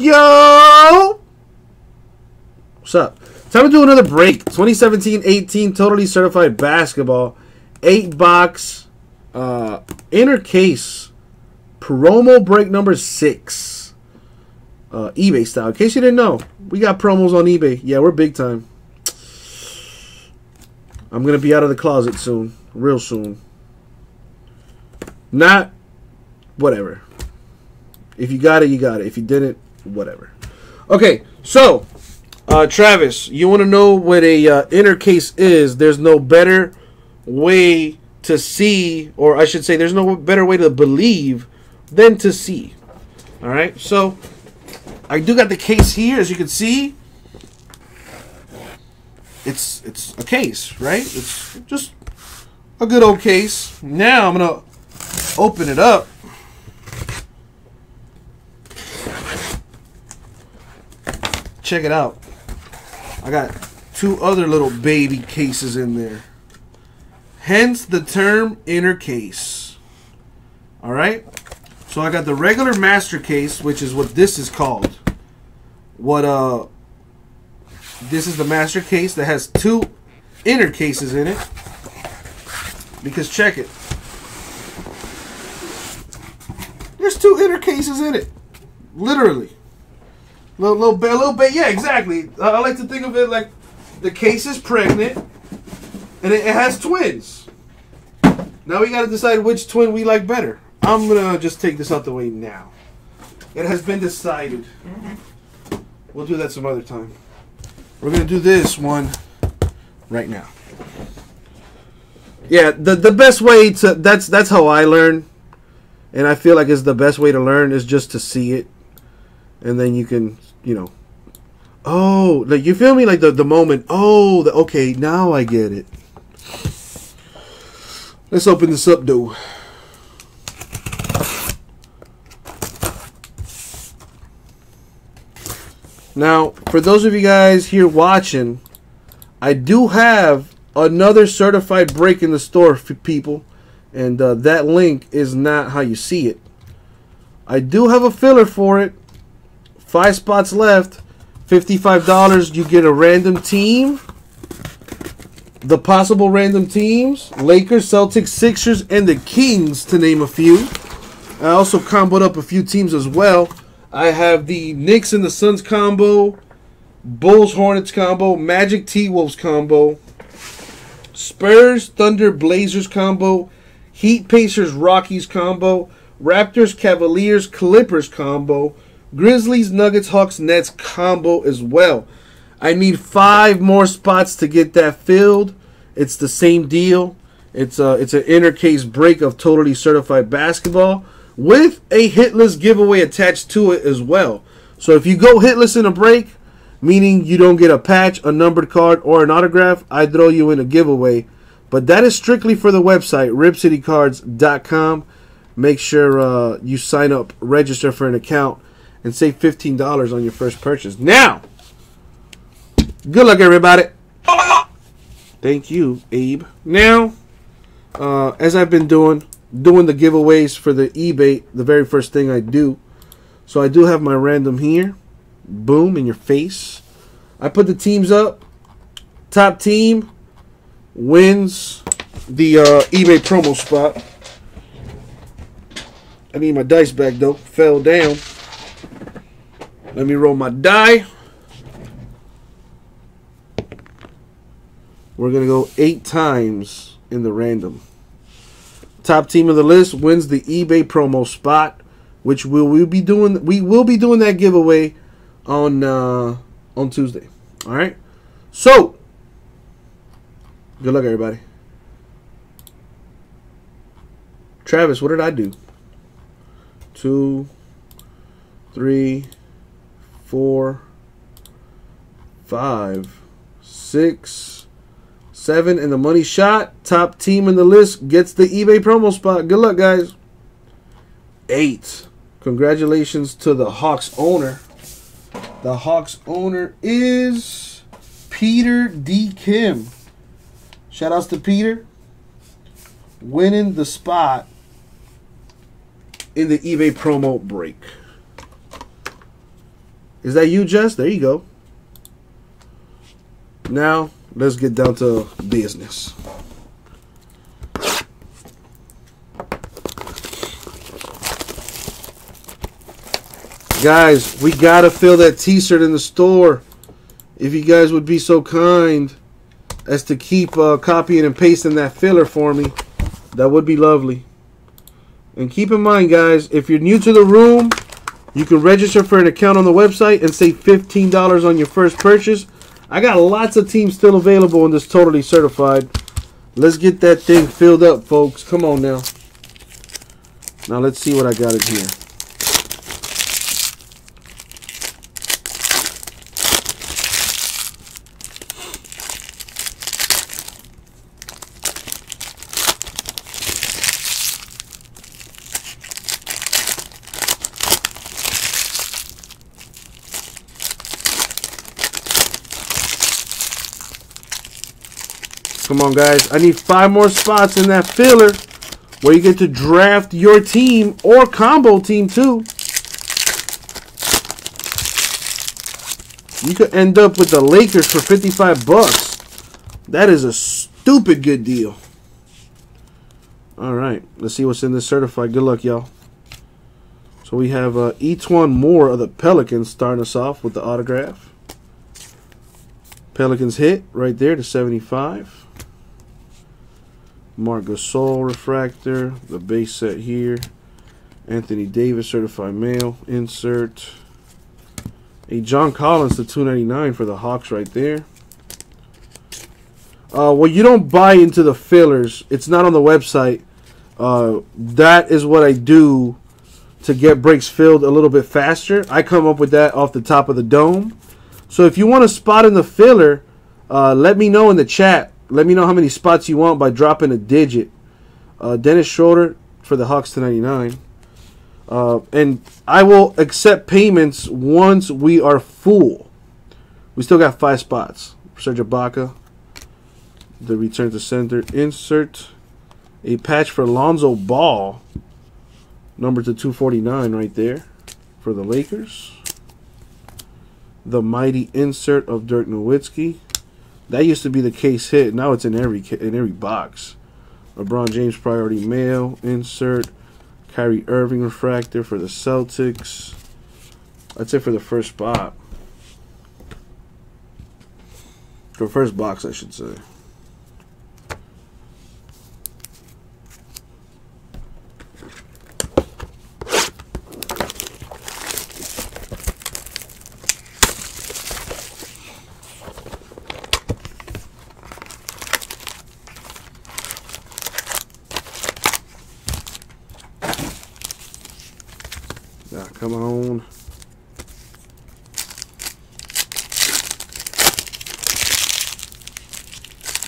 Yo! What's up? Time to do another break. 2017-18 Totally Certified Basketball. 8-box inner case. Promo break number 6. eBay style. In case you didn't know, we got promos on eBay. Yeah, we're big time. I'm going to be out of the closet soon. Real soon. Not whatever. If you got it, you got it. If you didn't, whatever. Okay, so, Travis, you want to know what a inner case is. There's no better way to see, or I should say there's no better way to believe than to see. All right, so I do got the case here. As you can see, it's a case, right? It's just a good old case. Now I'm going to open it up. Check it out. I got two other little baby cases in there. Hence the term inner case. Alright? So I got the regular master case, which is what this is called. This is the master case that has two inner cases in it. Because check it. There's two inner cases in it. Literally. Little bit, yeah, exactly. I like to think of it like the case is pregnant and it has twins. Now we got to decide which twin we like better. I'm going to just take this out the way now. It has been decided. We'll do that some other time. We're going to do this one right now. Yeah, the best way to, that's how I learn, and I feel like it's the best way to learn is just to see it. And then you can, you know, oh, like, you feel me? Like the moment, oh, okay, now I get it. Let's open this up, dude. Now, for those of you guys here watching, I do have another certified break in the store for people. And that link is not how you see it. I do have a filler for it. 5 spots left, $55. You get a random team. The possible random teams, Lakers, Celtics, Sixers, and the Kings, to name a few. I also comboed up a few teams as well. I have the Knicks and the Suns combo, Bulls, Hornets combo, Magic, T-Wolves combo, Spurs, Thunder, Blazers combo, Heat, Pacers, Rockies combo, Raptors, Cavaliers, Clippers combo, Grizzlies, Nuggets, Hawks, Nets combo as well. I need 5 more spots to get that filled. It's the same deal. It's an inner case break of Totally Certified Basketball with a hitless giveaway attached to it as well. So if you go hitless in a break, meaning you don't get a patch, a numbered card, or an autograph, I throw you in a giveaway. But that is strictly for the website, RipCityCards.com. Make sure you sign up, register for an account, and save $15 on your first purchase. Now, good luck, everybody. Thank you, Abe. Now, as I've been doing the giveaways for the eBay, the very first thing I do. So I do have my random here. Boom, in your face. I put the teams up. Top team wins the eBay promo spot. I need my dice back, though. Fell down. Let me roll my die. We're going to go 8 times in the random. Top team of the list wins the eBay promo spot, which we'll be doing. We will be doing that giveaway on Tuesday. All right. So, good luck, everybody. Travis, what did I do? 2, 3, 4, 5, 6, 7, and the money shot. Top team in the list gets the eBay promo spot. Good luck, guys. 8. Congratulations to the Hawks owner. The Hawks owner is Peter D. Kim. Shout outs to Peter. Winning the spot in the eBay promo break. Is that you, Jess? There you go. Now, let's get down to business. Guys, we gotta fill that t-shirt in the store. If you guys would be so kind as to keep copying and pasting that filler for me, that would be lovely. And keep in mind, guys, if you're new to the room, you can register for an account on the website and save $15 on your first purchase. I got lots of teams still available in this Totally Certified. Let's get that thing filled up, folks. Come on now. Now let's see what I got in here. Come on, guys. I need 5 more spots in that filler where you get to draft your team or combo team, too. You could end up with the Lakers for 55 bucks. That is a stupid good deal. All right. Let's see what's in this certified. Good luck, y'all. So we have E'Twaun Moore of the Pelicans starting us off with the autograph. Pelicans hit right there to 75. Marc Gasol refractor, the base set here. Anthony Davis certified mail insert. A John Collins to 299 for the Hawks right there. Well, you don't buy into the fillers. It's not on the website. That is what I do to get breaks filled a little bit faster. I come up with that off the top of the dome. So if you want a spot in the filler, let me know in the chat. Let me know how many spots you want by dropping a digit. Dennis Schroeder for the Hawks to 99. And I will accept payments once we are full. We still got 5 spots. Serge Ibaka. The return to center insert. A patch for Lonzo Ball. Number to 249 right there for the Lakers. The mighty insert of Dirk Nowitzki. That used to be the case hit. Now it's in every box. LeBron James priority mail insert. Kyrie Irving refractor for the Celtics. That's it for the first spot. For first box, I should say. Come on.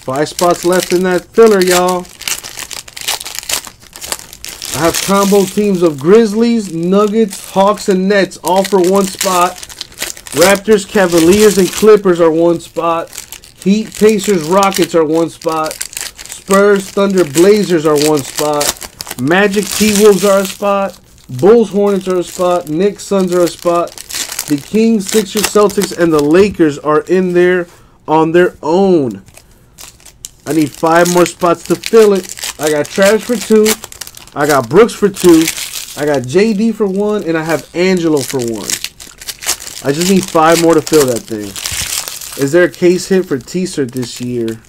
Five spots left in that filler, y'all. I have combo teams of Grizzlies, Nuggets, Hawks, and Nets all for 1 spot. Raptors, Cavaliers, and Clippers are 1 spot. Heat, Pacers, Rockets are 1 spot. Spurs, Thunder, Blazers are 1 spot. Magic, T-Wolves are a spot. Bulls, Hornets are a spot. Knicks, Suns are a spot. The Kings, Sixers, Celtics, and the Lakers are in there on their own. I need 5 more spots to fill it. I got Travis for 2. I got Brooks for 2. I got JD for 1. And I have Angelo for 1. I just need 5 more to fill that thing. Is there a case hit for T-shirt this year?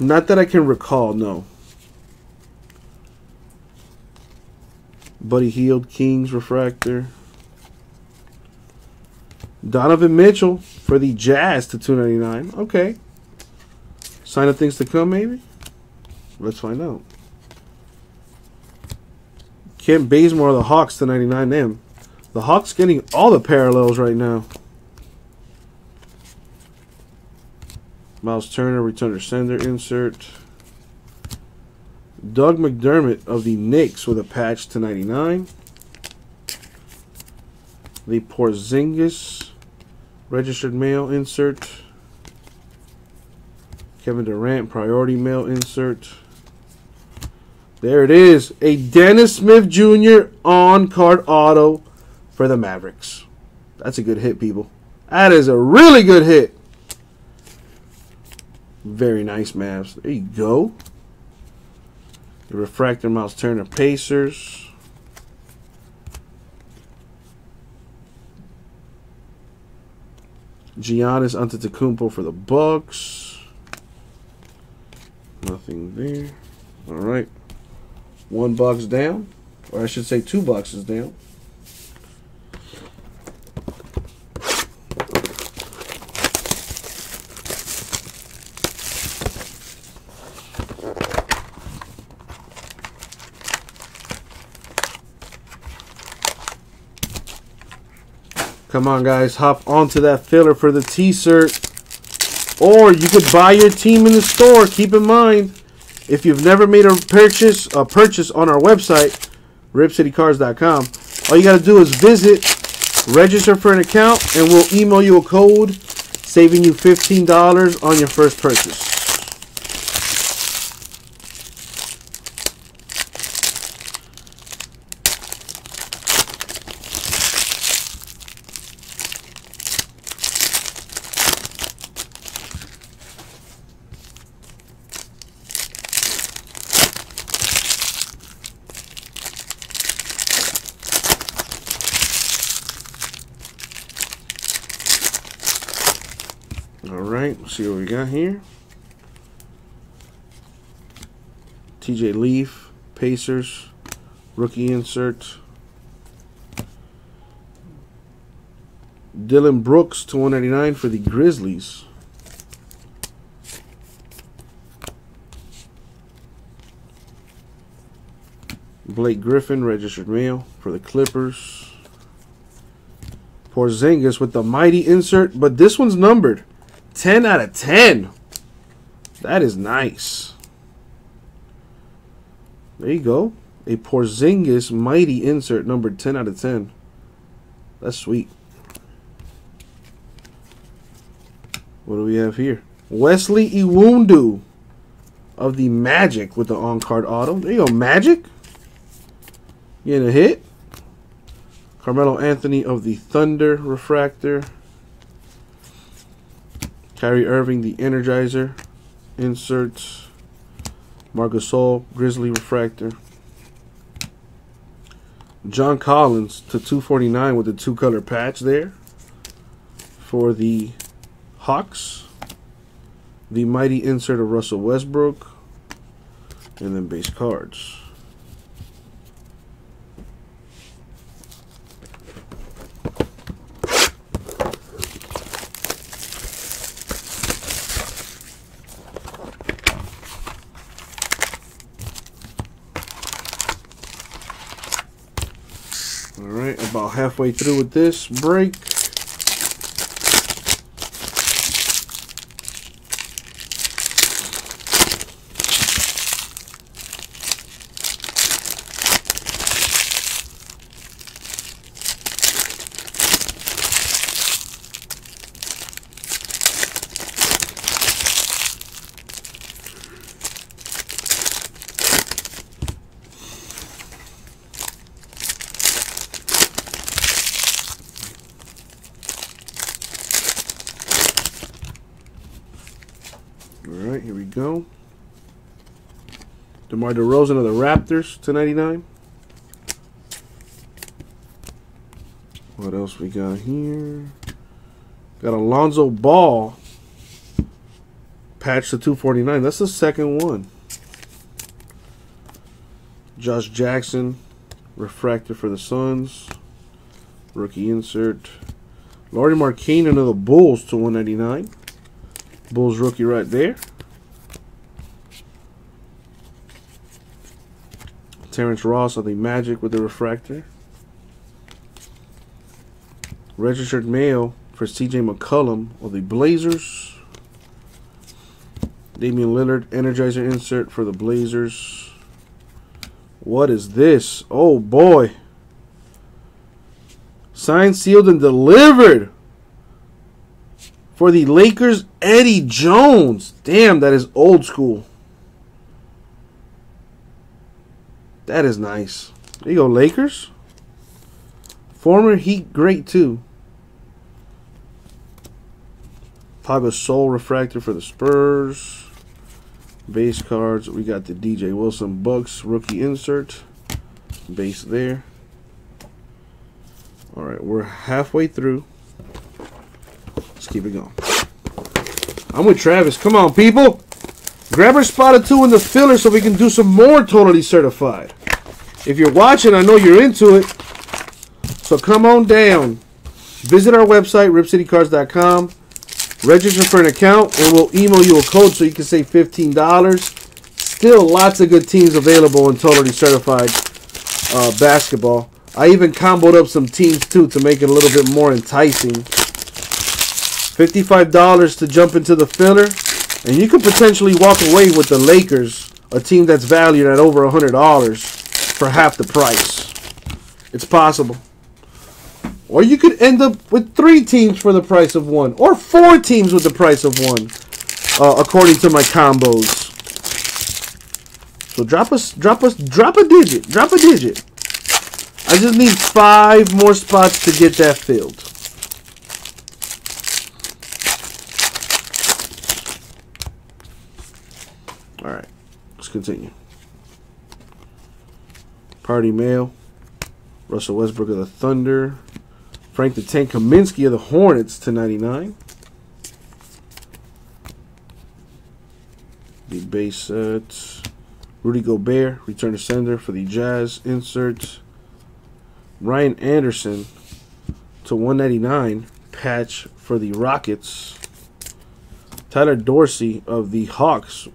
Not that I can recall, no. Buddy Heald, Kings refractor. Donovan Mitchell for the Jazz to 299. Okay. Sign of things to come, maybe? Let's find out. Kent Bazemore, the Hawks to 99. Damn. The Hawks getting all the parallels right now. Miles Turner, return to sender, insert. Doug McDermott of the Knicks with a patch to 99. The Porzingis, registered mail, insert. Kevin Durant, priority mail, insert. There it is. A Dennis Smith Jr. on-card auto for the Mavericks. That's a good hit, people. That is a really good hit. Very nice, Mavs. There you go. The refractor Miles Turner Pacers. Giannis Antetokounmpo for the Bucks. Nothing there. All right. One box down. Or I should say two boxes down. Come on, guys. Hop onto that filler for the T-shirt. Or you could buy your team in the store. Keep in mind, if you've never made a purchase on our website, ripcitycards.com, all you got to do is visit, register for an account, and we'll email you a code saving you $15 on your first purchase. See what we got here. TJ Leaf, Pacers, rookie insert. Dylan Brooks /199 for the Grizzlies. Blake Griffin, registered mail for the Clippers. Porzingis with the mighty insert, but this one's numbered. 10 out of 10. That is nice. There you go. A Porzingis mighty insert numbered 10 out of 10. That's sweet. What do we have here? Wesley Iwundu of the Magic with the on-card auto. There you go, Magic. Getting a hit. Carmelo Anthony of the Thunder refractor. Kyrie Irving, the Energizer inserts. Marc Gasol, Grizzly refractor. John Collins /249 with the two-color patch there for the Hawks. The mighty insert of Russell Westbrook, and then base cards. About halfway through with this break. Go. DeMar DeRozan of the Raptors /299. What else we got here? Got a Lonzo Ball patch /249. That's the second one. Josh Jackson refractor for the Suns, rookie insert. Lauri Markkanen of the Bulls /199. Bulls rookie right there. Terrence Ross of the Magic with the refractor. Registered mail for CJ McCollum of the Blazers. Damian Lillard, Energizer insert for the Blazers. What is this? Oh boy. Signed, sealed, and delivered for the Lakers, Eddie Jones. Damn, that is old school. That is nice. There you go, Lakers. Former Heat great too. Pablo Gasol refractor for the Spurs. Base cards. We got the DJ Wilson Bucks rookie insert. Base there. All right, we're halfway through. Let's keep it going. I'm with Travis. Come on, people. Grab our spot of two in the filler so we can do some more Totally Certified. If you're watching, I know you're into it. So come on down. Visit our website, ripcitycards.com. Register for an account, and we'll email you a code so you can save $15. Still lots of good teams available in Totally Certified basketball. I even comboed up some teams, too, to make it a little bit more enticing. $55 to jump into the filler. And you could potentially walk away with the Lakers, a team that's valued at over $100 for half the price. It's possible. Or you could end up with 3 teams for the price of 1. Or 4 teams with the price of 1, according to my combos. So drop a digit. Drop a digit. I just need 5 more spots to get that filled. Alright, let's continue. Party Mail. Russell Westbrook of the Thunder. Frank the Tank Kaminsky of the Hornets /99. The base sets. Rudy Gobert, return to sender for the Jazz insert. Ryan Anderson /199 patch for the Rockets. Tyler Dorsey of the Hawks.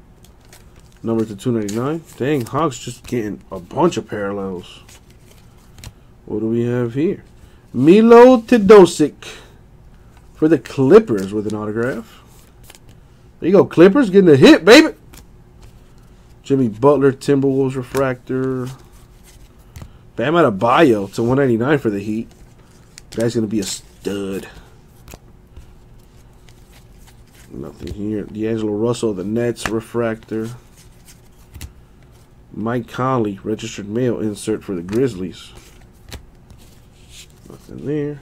Number /299. Dang, Hawks just getting a bunch of parallels. What do we have here? Miloš Teodosić for the Clippers with an autograph. There you go, Clippers getting a hit, baby. Jimmy Butler, Timberwolves refractor. Bam Adebayo /199 for the Heat. Guy's going to be a stud. Nothing here. D'Angelo Russell of the Nets refractor. Mike Conley, registered mail insert for the Grizzlies. Nothing there.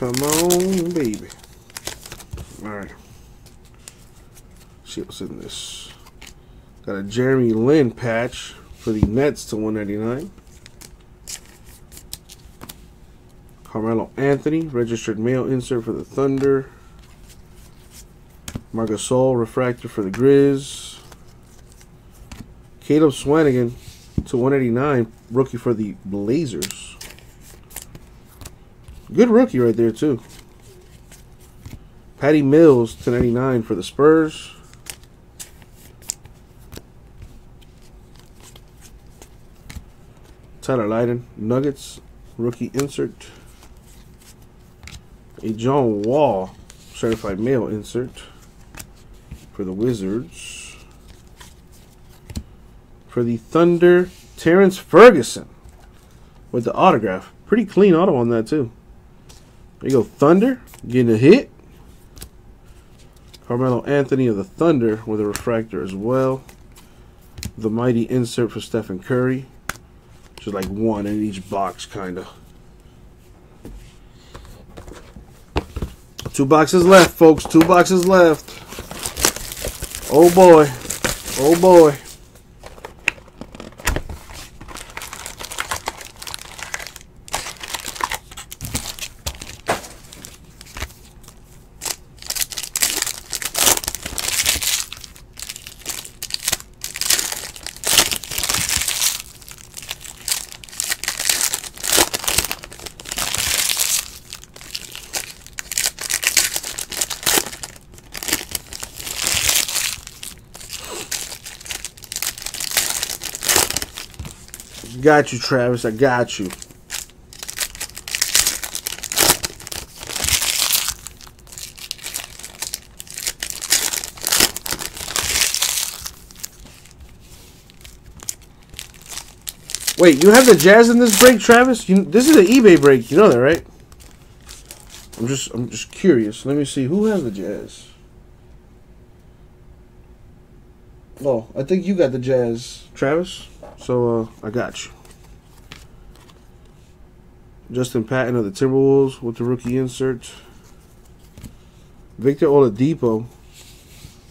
Come on, baby. Alright. See what's in this. Got a Jeremy Lin patch for the Nets /199. Carmelo Anthony, registered mail insert for the Thunder. Marc Gasol, refractor for the Grizz. Caleb Swanigan /189, rookie for the Blazers. Good rookie right there, too. Patty Mills /99 for the Spurs. Tyler Lydon, Nuggets, rookie insert. A John Wall, certified mail insert for the Wizards. For the Thunder, Terrence Ferguson with the autograph. Pretty clean auto on that, too. There you go, Thunder, getting a hit. Carmelo Anthony of the Thunder with a refractor as well. The mighty insert for Stephen Curry. Just like one in each box, kind of. 2 boxes left, folks. 2 boxes left. Oh, boy. Oh, boy. Got you, Travis. I got you. Wait, you have the Jazz in this break, Travis? This is an eBay break. You know that, right? I'm just curious. Let me see. Who has the Jazz? Oh, I think you got the Jazz, Travis. So, I got you. Justin Patton of the Timberwolves with the rookie insert. Victor Oladipo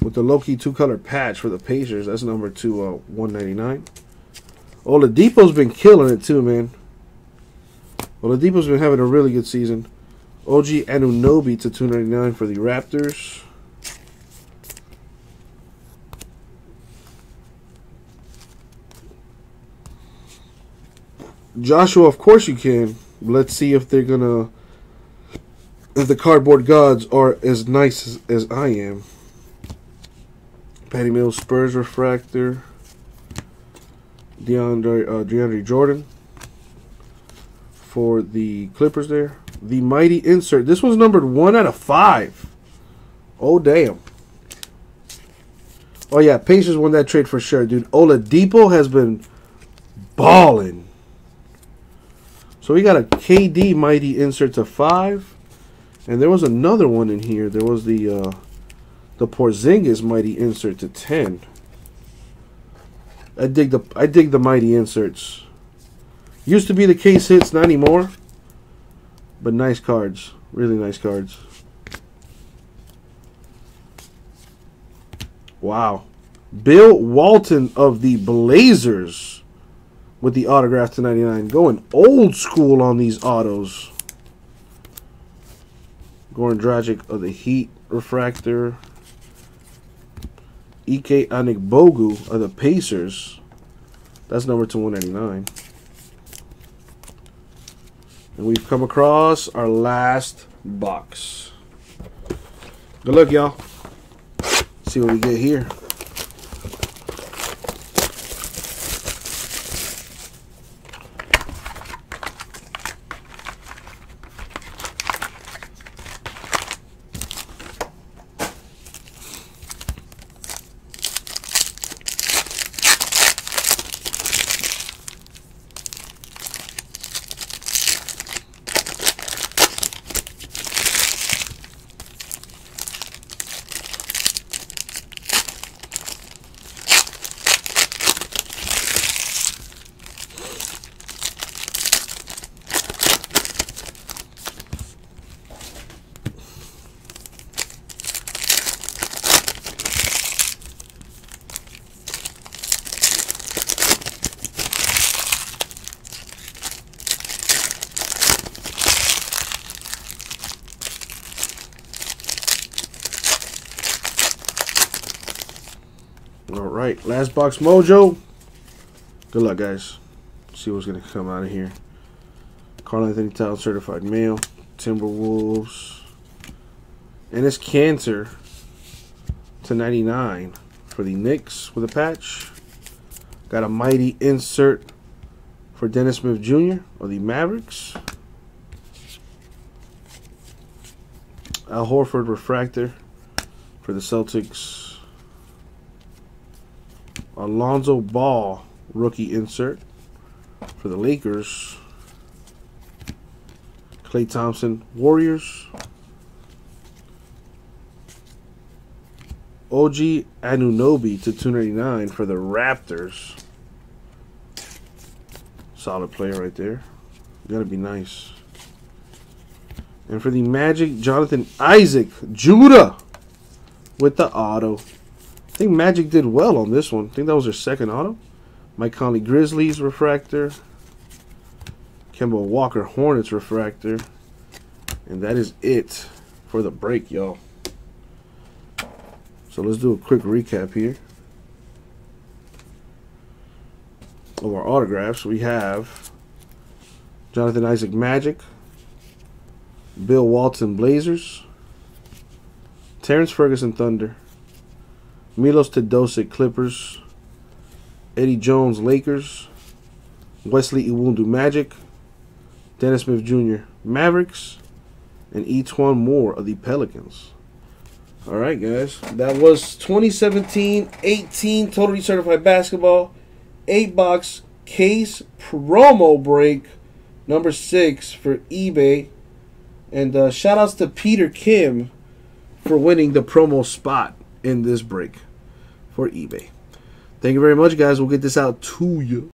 with the low-key two-color patch for the Pacers. That's number 2/199. Oladipo's been killing it too, man. Oladipo's been having a really good season. OG Anunobi to 299 for the Raptors. Joshua, of course you can. Let's see if they're gonna, if the cardboard gods are as nice as I am. Patty Mills, Spurs refractor. DeAndre Jordan for the Clippers there. The mighty insert. This one's numbered 1/5. Oh, damn. Oh, yeah. Pacers won that trade for sure, dude. Oladipo has been balling. So we got a KD mighty insert to 5. And there was another one in here. There was the Porzingis mighty insert to 10. I dig the mighty inserts. Used to be the case hits, not anymore. But nice cards, really nice cards. Wow, Bill Walton of the Blazers with the autograph to 99. Going old school on these autos. Goran Dragic of the Heat refractor. Ike Anigbogu of the Pacers. That's number 2/199. And we've come across our last box. Good luck, y'all. See what we get here. Alright, last box mojo. Good luck, guys. See what's going to come out of here. Carl Anthony Towns certified mail. Timberwolves. And it's Cancer to 99 for the Knicks with a patch. Got a mighty insert for Dennis Smith Jr. of the Mavericks. Al Horford refractor for the Celtics. Lonzo Ball rookie insert for the Lakers. Klay Thompson Warriors. OG Anunobi to 299 for the Raptors. Solid player right there. Gotta be nice. And for the Magic, Jonathan Isaac Judah with the auto. I think Magic did well on this one. I think that was their second auto. Mike Conley Grizzlies refractor. Kemba Walker Hornets refractor. And that is it for the break, y'all. So let's do a quick recap here of our autographs. We have Jonathan Isaac Magic. Bill Walton Blazers. Terrence Ferguson Thunder. Miloš Teodosić Clippers. Eddie Jones Lakers. Wesley Iwundu Magic, Dennis Smith Jr. Mavericks, and E'Twaun Moore of the Pelicans. All right, guys. That was 2017-18 Totally Certified Basketball 8-box case promo break number 6 for eBay. And shout-outs to Peter Kim for winning the promo spot in this break for eBay. Thank you very much, guys. We'll get this out to you.